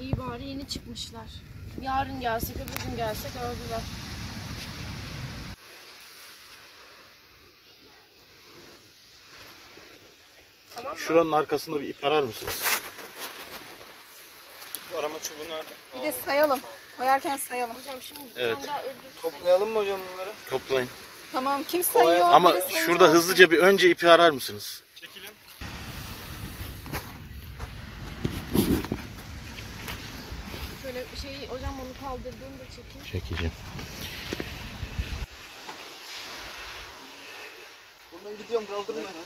İyi bari yeni çıkmışlar. Yarın gelsek, öbür gün gelsek öldüler. Tamam, şuranın arkasında bir ip arar mısınız? Arama çubuğu nerede? Bir de sayalım. Koyarken sayalım. Hocam şimdi evet. Toplayalım mı hocam bunları? Toplayın. Tamam, kim sayıyor? Ama şurada hızlıca bir önce ipi arar mısınız? Çekilin. Şöyle şeyi hocam onu kaldırdığımda çekin. Çekeceğim. Buradan gidiyorum, kaldırın beni.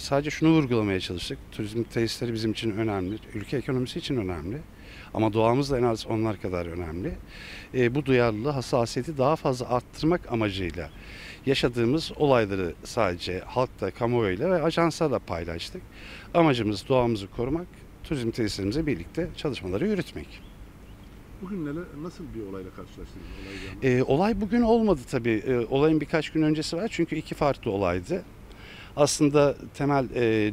Sadece şunu vurgulamaya çalıştık. Turizm tesisleri bizim için önemli, ülke ekonomisi için önemli. Ama doğamız da en az onlar kadar önemli. Bu duyarlılığı, hassasiyeti daha fazla arttırmak amacıyla yaşadığımız olayları sadece halkla, kamuoyuyla ve ajanslarla paylaştık. Amacımız doğamızı korumak, turizm tesislerimize birlikte çalışmaları yürütmek. Bugün nasıl bir olayla karşılaştınız? Olay bugün olmadı tabii. Olayın birkaç gün öncesi var çünkü iki farklı olaydı. Aslında temel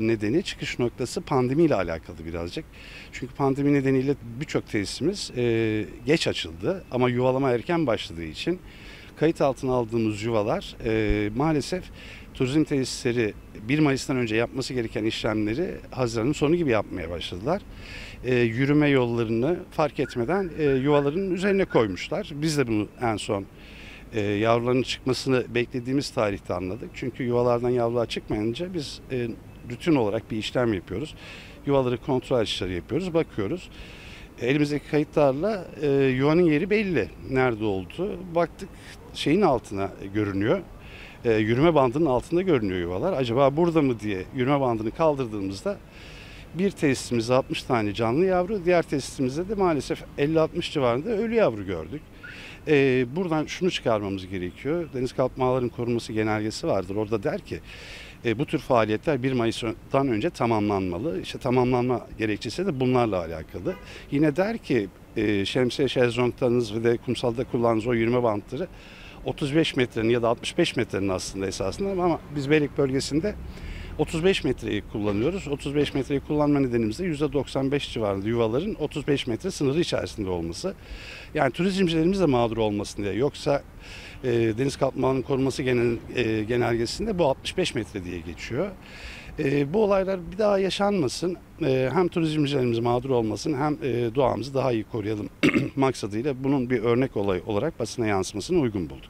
nedeni, çıkış noktası pandemiyle alakalı birazcık. Çünkü pandemi nedeniyle birçok tesisimiz geç açıldı ama yuvalama erken başladığı için kayıt altına aldığımız yuvalar maalesef turizm tesisleri 1 Mayıs'tan önce yapması gereken işlemleri Haziran'ın sonu gibi yapmaya başladılar. Yürüme yollarını fark etmeden yuvaların üzerine koymuşlar. Biz de bunu en son yavruların çıkmasını beklediğimiz tarihte anladık. Çünkü yuvalardan yavrular çıkmayınca biz rutin olarak bir işlem yapıyoruz. Yuvaları kontrol işleri yapıyoruz, bakıyoruz. Elimizdeki kayıtlarla yuvanın yeri belli, nerede oldu. Baktık şeyin altına görünüyor, yürüme bandının altında görünüyor yuvalar. Acaba burada mı diye yürüme bandını kaldırdığımızda bir tesisimizde 60 tane canlı yavru, diğer tesisimizde de maalesef 50-60 civarında ölü yavru gördük. Buradan şunu çıkarmamız gerekiyor. Deniz Kaplumbağaların Korunması Genelgesi vardır. Orada der ki bu tür faaliyetler 1 Mayıs'tan önce tamamlanmalı. İşte tamamlanma gerekçesi de bunlarla alakalı. Yine der ki şemsiye şezlonglarınız ve de kumsalda kullandığınız o yürüme bantları 35 metrenin ya da 65 metrenin aslında esasında ama biz Belek bölgesinde 35 metreyi kullanıyoruz. 35 metreyi kullanma nedenimiz de %95 civarında yuvaların 35 metre sınırı içerisinde olması. Yani turizmcilerimiz de mağdur olmasın diye. Yoksa Deniz Kaplumbağalarının Korunması Genelgesi'nde bu 65 metre diye geçiyor. Bu olaylar bir daha yaşanmasın. Hem turizmcilerimiz mağdur olmasın hem doğamızı daha iyi koruyalım maksadıyla bunun bir örnek olay olarak basına yansımasını uygun bulduk.